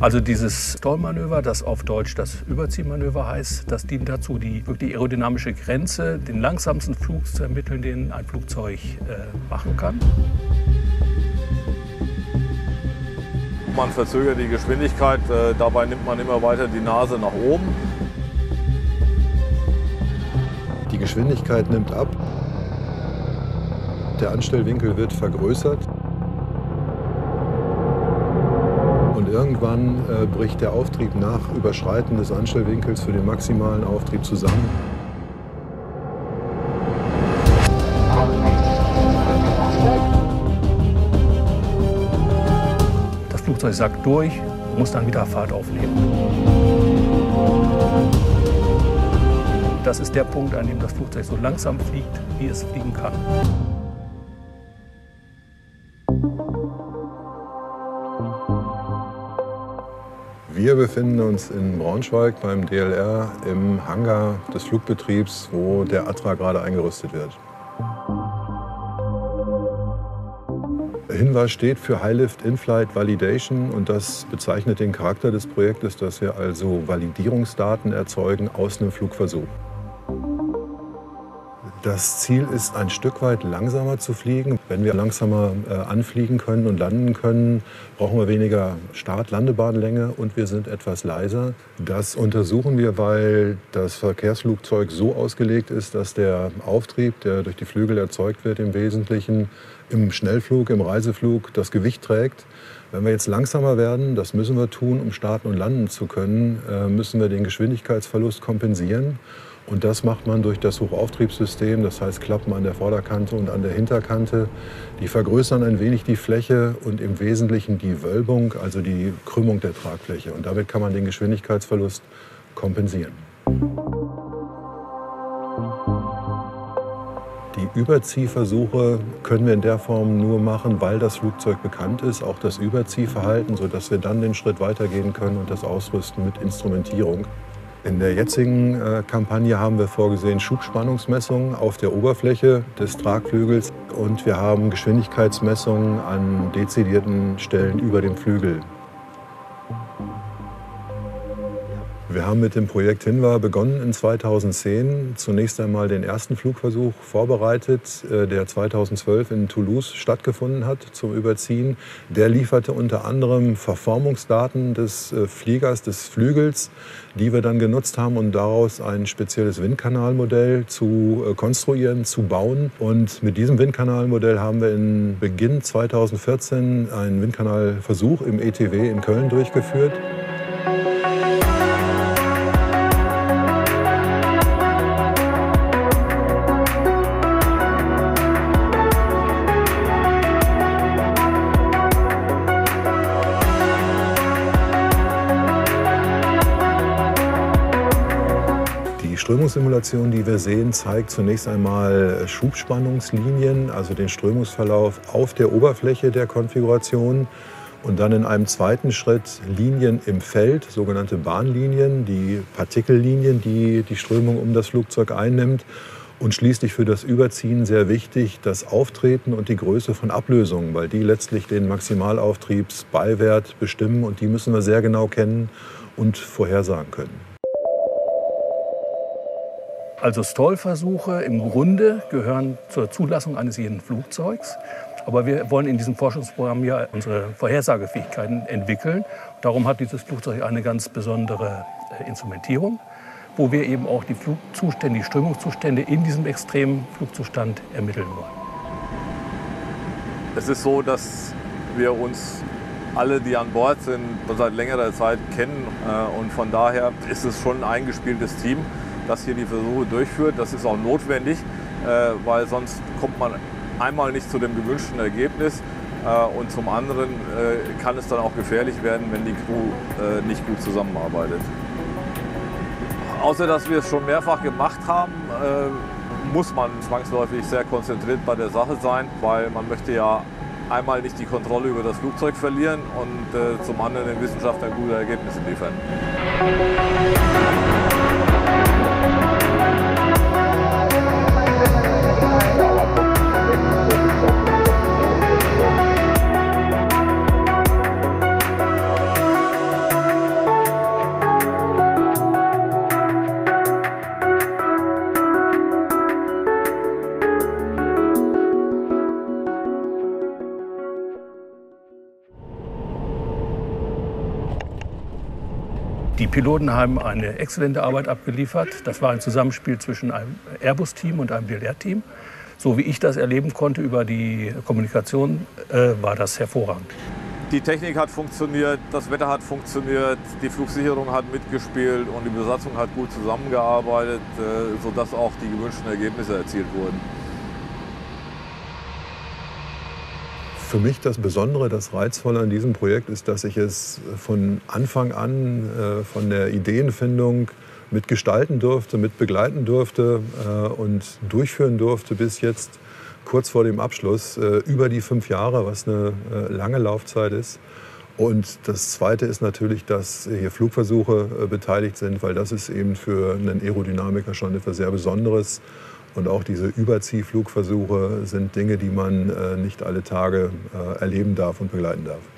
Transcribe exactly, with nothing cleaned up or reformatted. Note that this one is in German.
Also dieses Stollmanöver, das auf Deutsch das Überziehmanöver heißt, das dient dazu, die wirklich aerodynamische Grenze, den langsamsten Flug zu ermitteln, den ein Flugzeug äh, machen kann. Man verzögert die Geschwindigkeit, äh, dabei nimmt man immer weiter die Nase nach oben. Die Geschwindigkeit nimmt ab, der Anstellwinkel wird vergrößert und irgendwann äh, bricht der Auftrieb nach Überschreiten des Anstellwinkels für den maximalen Auftrieb zusammen. Das Flugzeug sackt durch, muss dann wieder Fahrt aufnehmen. Das ist der Punkt, an dem das Flugzeug so langsam fliegt, wie es fliegen kann. Wir befinden uns in Braunschweig beim D L R im Hangar des Flugbetriebs, wo der A T R A gerade eingerüstet wird. HINVA steht für High Lift In-Flight Validation und das bezeichnet den Charakter des Projektes, dass wir also Validierungsdaten erzeugen aus einem Flugversuch. Das Ziel ist, ein Stück weit langsamer zu fliegen. Wenn wir langsamer äh, anfliegen können und landen können, brauchen wir weniger Start-Landebahnlänge und wir sind etwas leiser. Das untersuchen wir, weil das Verkehrsflugzeug so ausgelegt ist, dass der Auftrieb, der durch die Flügel erzeugt wird, im Wesentlichen im Schnellflug, im Reiseflug das Gewicht trägt. Wenn wir jetzt langsamer werden, das müssen wir tun, um starten und landen zu können, äh, müssen wir den Geschwindigkeitsverlust kompensieren. Und das macht man durch das Hochauftriebssystem, das heißt Klappen an der Vorderkante und an der Hinterkante. Die vergrößern ein wenig die Fläche und im Wesentlichen die Wölbung, also die Krümmung der Tragfläche. Und damit kann man den Geschwindigkeitsverlust kompensieren. Die Überziehversuche können wir in der Form nur machen, weil das Flugzeug bekannt ist, auch das Überziehverhalten, sodass wir dann den Schritt weitergehen können und das ausrüsten mit Instrumentierung. In der jetzigen äh, Kampagne haben wir vorgesehen Schubspannungsmessungen auf der Oberfläche des Tragflügels und wir haben Geschwindigkeitsmessungen an dezidierten Stellen über dem Flügel. Wir haben mit dem Projekt HINVA begonnen in zweitausendzehn. Zunächst einmal den ersten Flugversuch vorbereitet, äh, der zweitausendzwölf in Toulouse stattgefunden hat zum Überziehen. Der lieferte unter anderem Verformungsdaten des äh, Fliegers, des Flügels, die wir dann genutzt haben, um daraus ein spezielles Windkanalmodell zu äh, konstruieren, zu bauen. Und mit diesem Windkanalmodell haben wir in Beginn zweitausendvierzehn einen Windkanalversuch im E T W in Köln durchgeführt. Die Strömungssimulation, die wir sehen, zeigt zunächst einmal Schubspannungslinien, also den Strömungsverlauf auf der Oberfläche der Konfiguration und dann in einem zweiten Schritt Linien im Feld, sogenannte Bahnlinien, die Partikellinien, die die Strömung um das Flugzeug einnimmt und schließlich für das Überziehen sehr wichtig das Auftreten und die Größe von Ablösungen, weil die letztlich den Maximalauftriebsbeiwert bestimmen und die müssen wir sehr genau kennen und vorhersagen können. Also Stollversuche im Grunde gehören zur Zulassung eines jeden Flugzeugs. Aber wir wollen in diesem Forschungsprogramm ja unsere Vorhersagefähigkeiten entwickeln. Darum hat dieses Flugzeug eine ganz besondere Instrumentierung, wo wir eben auch die Flugzustände, die Strömungszustände in diesem extremen Flugzustand ermitteln wollen. Es ist so, dass wir uns alle, die an Bord sind, seit längerer Zeit kennen. Und von daher ist es schon ein eingespieltes Team, dass hier die Versuche durchführt. Das ist auch notwendig, weil sonst kommt man einmal nicht zu dem gewünschten Ergebnis und zum anderen kann es dann auch gefährlich werden, wenn die Crew nicht gut zusammenarbeitet. Außer dass wir es schon mehrfach gemacht haben, muss man zwangsläufig sehr konzentriert bei der Sache sein, weil man möchte ja einmal nicht die Kontrolle über das Flugzeug verlieren und zum anderen den Wissenschaftlern gute Ergebnisse liefern. Die Piloten haben eine exzellente Arbeit abgeliefert. Das war ein Zusammenspiel zwischen einem Airbus-Team und einem D L R-Team. So wie ich das erleben konnte über die Kommunikation, äh, war das hervorragend. Die Technik hat funktioniert, das Wetter hat funktioniert, die Flugsicherung hat mitgespielt und die Besatzung hat gut zusammengearbeitet, äh, sodass auch die gewünschten Ergebnisse erzielt wurden. Für mich das Besondere, das Reizvolle an diesem Projekt ist, dass ich es von Anfang an, äh, von der Ideenfindung mitgestalten durfte, mitbegleiten durfte äh, und durchführen durfte bis jetzt kurz vor dem Abschluss, äh, über die fünf Jahre, was eine äh, lange Laufzeit ist. Und das Zweite ist natürlich, dass hier Flugversuche äh, beteiligt sind, weil das ist eben für einen Aerodynamiker schon etwas sehr Besonderes. Und auch diese Überziehflugversuche sind Dinge, die man äh, nicht alle Tage äh, erleben darf und begleiten darf.